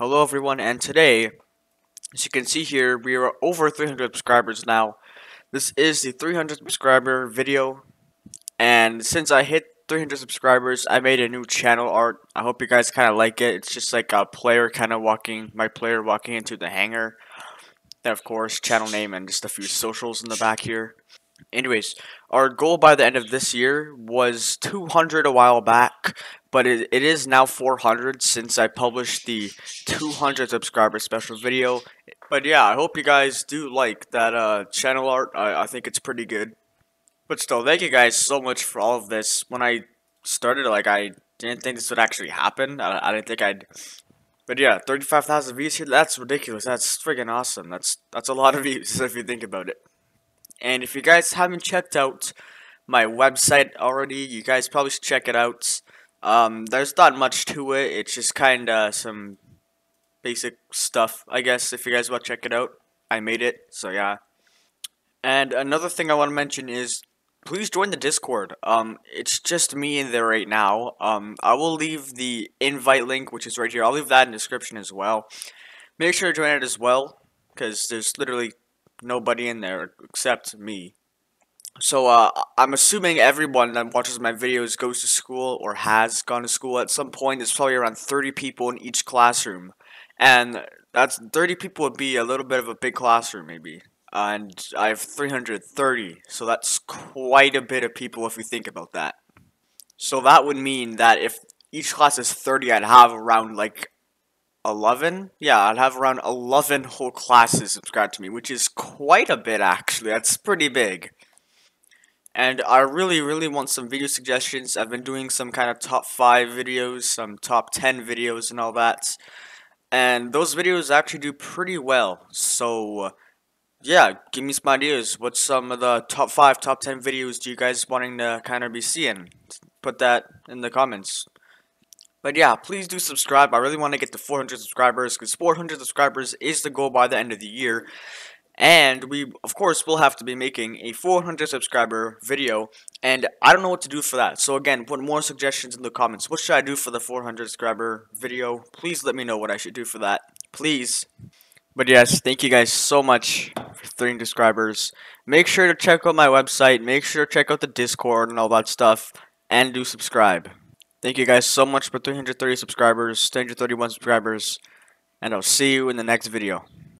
Hello everyone, and today, as you can see here, we are over 300 subscribers now. This is the 300 subscriber video, and since I hit 300 subscribers, I made a new channel art. I hope you guys kind of like it. It's just like a player kind of walking, my player walking into the hangar. And of course, channel name and just a few socials in the back here. Anyways, our goal by the end of this year was 200 a while back, but it is now 400 since I published the 200 subscriber special video. But yeah, I hope you guys do like that channel art. I think it's pretty good. But still, thank you guys so much for all of this. When I started, like, I didn't think this would actually happen. I didn't think I'd... But yeah, 35,000 views here, that's ridiculous. That's friggin' awesome. That's a lot of views if you think about it. And if you guys haven't checked out my website already, you guys probably should check it out. There's not much to it. It's just kind of some basic stuff, I guess, if you guys want to check it out. I made it, so yeah. And another thing I want to mention is, please join the Discord. It's just me in there right now. I will leave the invite link, which is right here. I'll leave that in the description as well. Make sure to join it as well, because there's literally... nobody in there except me. So I'm assuming everyone that watches my videos goes to school or has gone to school at some point. There's probably around 30 people in each classroom, and that's 30 people would be a little bit of a big classroom maybe, and I have 330, so that's quite a bit of people if you think about that. So that would mean that if each class is 30, I'd have around like 11? Yeah, I'd have around 11 whole classes subscribed to me, which is quite a bit actually. That's pretty big. And I really want some video suggestions. I've been doing some kind of top 5 videos, some top 10 videos and all that. And those videos actually do pretty well. So yeah, give me some ideas. What's some of the top 5, top 10 videos do you guys wanting to kind of be seeing? Put that in the comments. But yeah, please do subscribe. I really want to get to 400 subscribers, because 400 subscribers is the goal by the end of the year. And we, of course, will have to be making a 400 subscriber video. And I don't know what to do for that. So again, put more suggestions in the comments. What should I do for the 400 subscriber video? Please let me know what I should do for that. Please. But yes, thank you guys so much for 300 subscribers. Make sure to check out my website. Make sure to check out the Discord and all that stuff. And do subscribe. Thank you guys so much for 330 subscribers, 331 subscribers, and I'll see you in the next video.